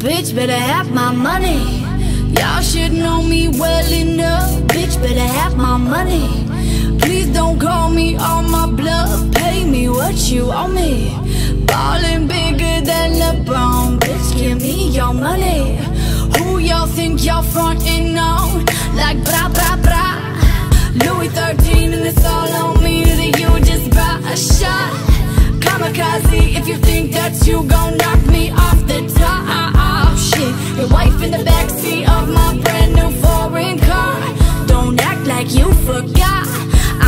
Bitch, better have my money. Y'all should know me well enough. Bitch, better have my money. Please don't call me on my bluff. Pay me what you owe me. Ballin' bigger than LeBron. Bitch, give me your money. Who y'all think y'all frontin' on? Like bra bra bra. Louis XIII and it's all on me. That you just bought a shot. Kamikaze, if you think that you gon' knock me off the top. Shit, your wife in the backseat of my brand new foreign car. Don't act like you forgot.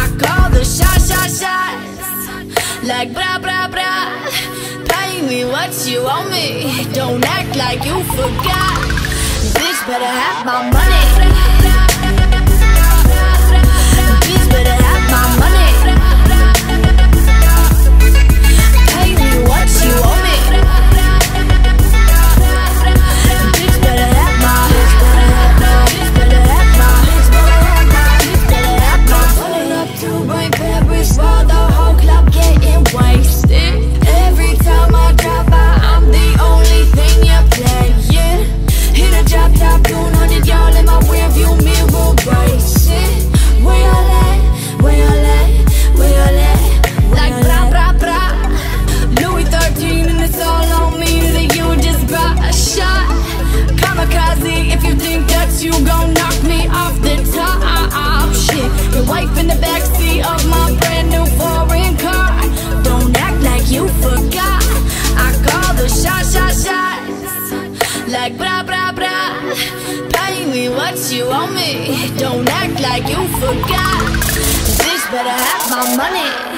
I call the shot, shot, shots. Like bra, bra, bra. Pay me what you owe me. Don't act like you forgot. Bitch, better have my money. You gon' knock me off the top. Shit, your wife in the backseat of my brand new foreign car. Don't act like you forgot. I call the shot, shot, shots. Like bra, bra, bra. Pay me what you owe me. Don't act like you forgot. Bitch, better have my money.